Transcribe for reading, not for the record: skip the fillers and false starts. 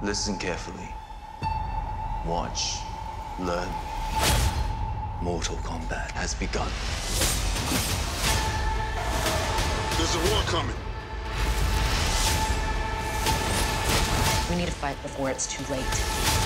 Listen carefully. Watch. Learn. Mortal Kombat has begun. There's a war coming. We need to fight before it's too late.